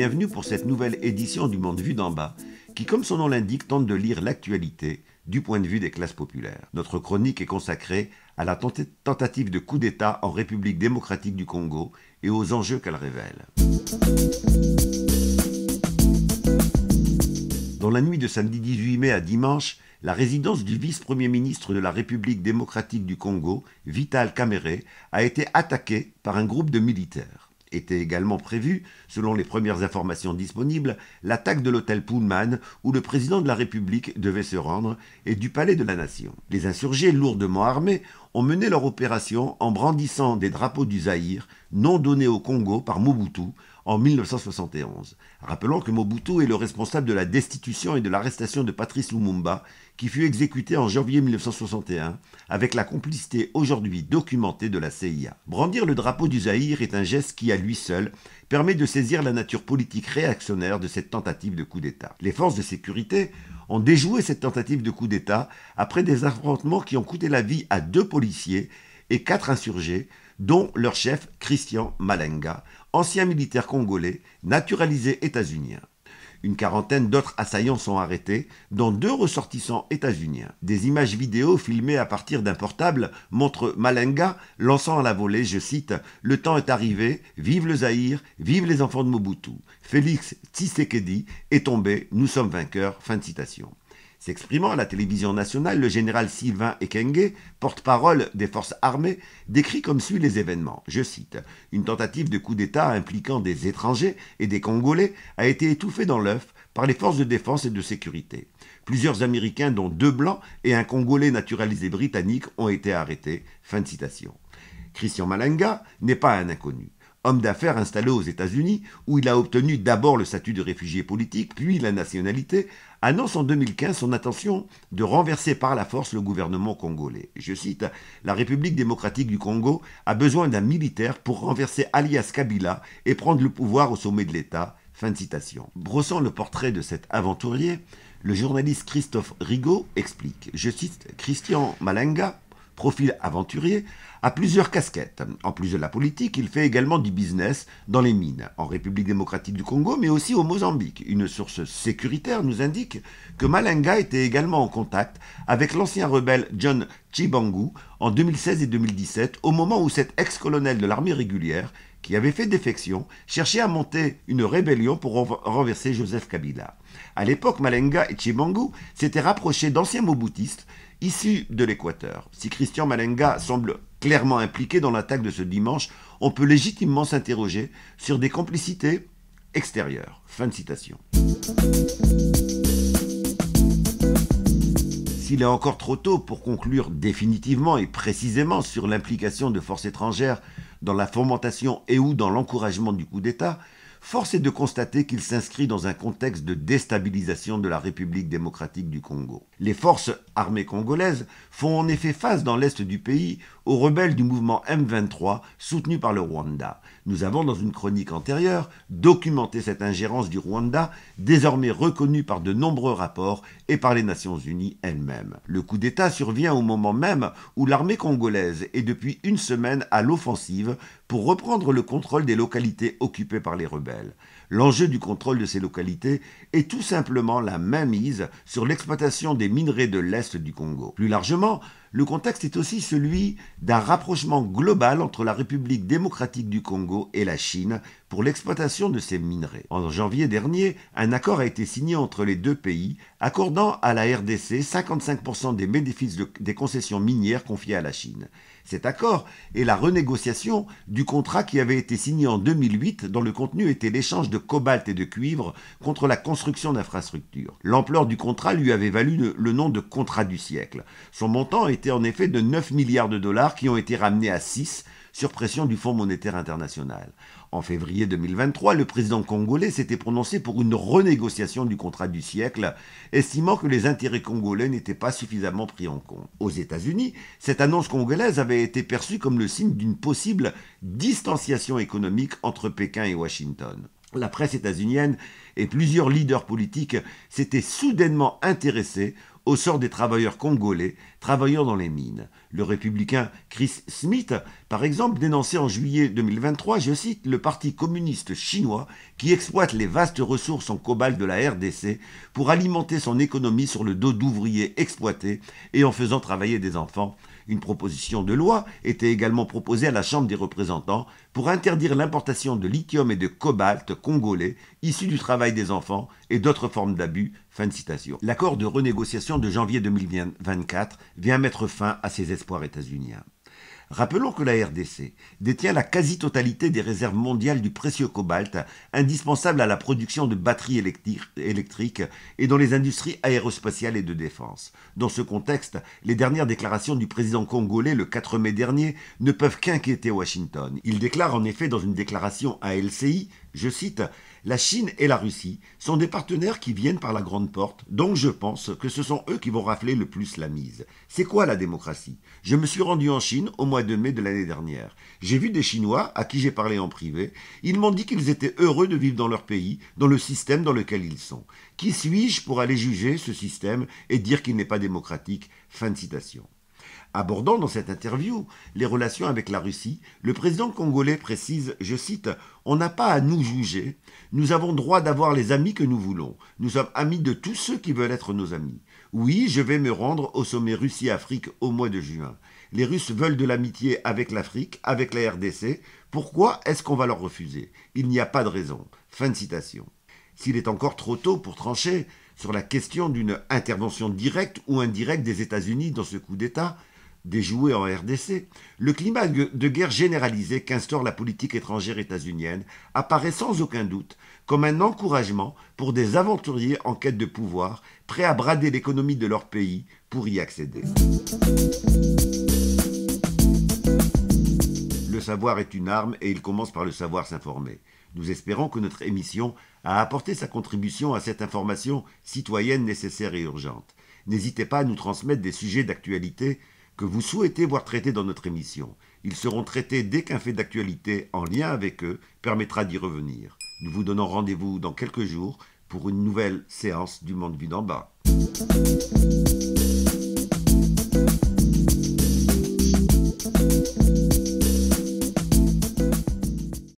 bienvenue pour cette nouvelle édition du Monde vu d'en bas, qui comme son nom l'indique tente de lire l'actualité du point de vue des classes populaires. Notre chronique est consacrée à la tentative de coup d'État en République démocratique du Congo et aux enjeux qu'elle révèle. Dans la nuit de samedi 18 mai à dimanche, la résidence du vice-premier ministre de la République démocratique du Congo, Vital Kamerhe, a été attaquée par un groupe de militaires. Était également prévue, selon les premières informations disponibles, l'attaque de l'hôtel Pullman où le président de la République devait se rendre et du palais de la Nation. Les insurgés lourdement armés ont mené leur opération en brandissant des drapeaux du Zaïre, non donnés au Congo par Mobutu, en 1971. Rappelons que Mobutu est le responsable de la destitution et de l'arrestation de Patrice Lumumba, qui fut exécuté en janvier 1961, avec la complicité aujourd'hui documentée de la CIA. Brandir le drapeau du Zaïre est un geste qui, à lui seul, permet de saisir la nature politique réactionnaire de cette tentative de coup d'État. Les forces de sécurité ont déjoué cette tentative de coup d'État après des affrontements qui ont coûté la vie à 2 policiers et 4 insurgés, dont leur chef Christian Malanga, ancien militaire congolais, naturalisé états-unien. Une quarantaine d'autres assaillants sont arrêtés, dont 2 ressortissants états-uniens. Des images vidéo filmées à partir d'un portable montrent Malanga lançant à la volée, je cite, « Le temps est arrivé, vive le Zaïre, vive les enfants de Mobutu. Félix Tshisekedi est tombé, nous sommes vainqueurs. » Fin de citation. S'exprimant à la télévision nationale, le général Sylvain Ekenge, porte-parole des forces armées, décrit comme suit les événements. Je cite, « Une tentative de coup d'État impliquant des étrangers et des Congolais a été étouffée dans l'œuf par les forces de défense et de sécurité. Plusieurs Américains, dont 2 Blancs et un Congolais naturalisé britannique, ont été arrêtés. » Fin de citation. Christian Malanga n'est pas un inconnu. Homme d'affaires installé aux États-Unis, où il a obtenu d'abord le statut de réfugié politique, puis la nationalité, annonce en 2015 son intention de renverser par la force le gouvernement congolais. Je cite, « La République démocratique du Congo a besoin d'un militaire pour renverser alias Kabila et prendre le pouvoir au sommet de l'État. » Fin de citation. Brossant le portrait de cet aventurier, le journaliste Christophe Rigaud explique, je cite, « Christian Malanga, profil aventurier, a plusieurs casquettes. En plus de la politique, il fait également du business dans les mines, en République démocratique du Congo, mais aussi au Mozambique. Une source sécuritaire nous indique que Malanga était également en contact avec l'ancien rebelle John Chibangu en 2016 et 2017, au moment où cet ex-colonel de l'armée régulière, qui avait fait défection, cherchait à monter une rébellion pour renverser Joseph Kabila. À l'époque, Malanga et Chibangu s'étaient rapprochés d'anciens mobutistes issus de l'Équateur. Si Christian Malanga semble clairement impliqué dans l'attaque de ce dimanche, on peut légitimement s'interroger sur des complicités extérieures. » Fin de citation. S'il est encore trop tôt pour conclure définitivement et précisément sur l'implication de forces étrangères dans la fomentation et ou dans l'encouragement du coup d'État, force est de constater qu'il s'inscrit dans un contexte de déstabilisation de la République démocratique du Congo. Les forces armées congolaises font en effet face dans l'est du pays aux rebelles du mouvement M23 soutenu par le Rwanda. Nous avons dans une chronique antérieure documenté cette ingérence du Rwanda, désormais reconnue par de nombreux rapports et par les Nations Unies elles-mêmes. Le coup d'État survient au moment même où l'armée congolaise est depuis une semaine à l'offensive pour reprendre le contrôle des localités occupées par les rebelles. L'enjeu du contrôle de ces localités est tout simplement la mainmise sur l'exploitation des minerais de l'Est du Congo. Plus largement, le contexte est aussi celui d'un rapprochement global entre la République démocratique du Congo et la Chine pour l'exploitation de ces minerais. En janvier dernier, un accord a été signé entre les 2 pays, accordant à la RDC 55% des bénéfices des concessions minières confiées à la Chine. Cet accord est la renégociation du contrat qui avait été signé en 2008, dont le contenu était l'échange de cobalt et de cuivre contre la construction d'infrastructures. L'ampleur du contrat lui avait valu le nom de contrat du siècle. Son montant était en effet de 9 milliards de dollars qui ont été ramenés à 6 sur pression du Fonds monétaire international. En février 2023, le président congolais s'était prononcé pour une renégociation du contrat du siècle, estimant que les intérêts congolais n'étaient pas suffisamment pris en compte. Aux États-Unis, cette annonce congolaise avait été perçue comme le signe d'une possible distanciation économique entre Pékin et Washington. La presse états-unienne et plusieurs leaders politiques s'étaient soudainement intéressés au sort des travailleurs congolais travaillant dans les mines. Le républicain Chris Smith, par exemple, dénonçait en juillet 2023, je cite, le parti communiste chinois qui exploite les vastes ressources en cobalt de la RDC pour alimenter son économie sur le dos d'ouvriers exploités et en faisant travailler des enfants. Une proposition de loi était également proposée à la Chambre des représentants pour interdire l'importation de lithium et de cobalt congolais issus du travail des enfants et d'autres formes d'abus. Fin de citation. L'accord de renégociation de janvier 2024 vient mettre fin à ces espoirs états-uniens. Rappelons que la RDC détient la quasi-totalité des réserves mondiales du précieux cobalt, indispensable à la production de batteries électriques et dans les industries aérospatiales et de défense. Dans ce contexte, les dernières déclarations du président congolais le 4 mai dernier ne peuvent qu'inquiéter Washington. Il déclare en effet dans une déclaration à LCI, je cite, « La Chine et la Russie sont des partenaires qui viennent par la grande porte, donc je pense que ce sont eux qui vont rafler le plus la mise. C'est quoi la démocratie? Je me suis rendu en Chine au mois de mai de l'année dernière. J'ai vu des Chinois à qui j'ai parlé en privé. Ils m'ont dit qu'ils étaient heureux de vivre dans leur pays, dans le système dans lequel ils sont. Qui suis-je pour aller juger ce système et dire qu'il n'est pas démocratique ?» Fin de citation. Abordant dans cette interview les relations avec la Russie, le président congolais précise, je cite, « On n'a pas à nous juger, nous avons droit d'avoir les amis que nous voulons, nous sommes amis de tous ceux qui veulent être nos amis. Oui, je vais me rendre au sommet Russie-Afrique au mois de juin. Les Russes veulent de l'amitié avec l'Afrique, avec la RDC, pourquoi est-ce qu'on va leur refuser? Il n'y a pas de raison. » Fin de citation. S'il est encore trop tôt pour trancher sur la question d'une intervention directe ou indirecte des États-Unis dans ce coup d'État, déjoué en RDC, le climat de guerre généralisé qu'instaure la politique étrangère états-unienne apparaît sans aucun doute comme un encouragement pour des aventuriers en quête de pouvoir, prêts à brader l'économie de leur pays pour y accéder. Le savoir est une arme et il commence par le savoir s'informer. Nous espérons que notre émission a apporté sa contribution à cette information citoyenne nécessaire et urgente. N'hésitez pas à nous transmettre des sujets d'actualité que vous souhaitez voir traités dans notre émission. Ils seront traités dès qu'un fait d'actualité en lien avec eux permettra d'y revenir. Nous vous donnons rendez-vous dans quelques jours pour une nouvelle séance du Monde vu d'en bas.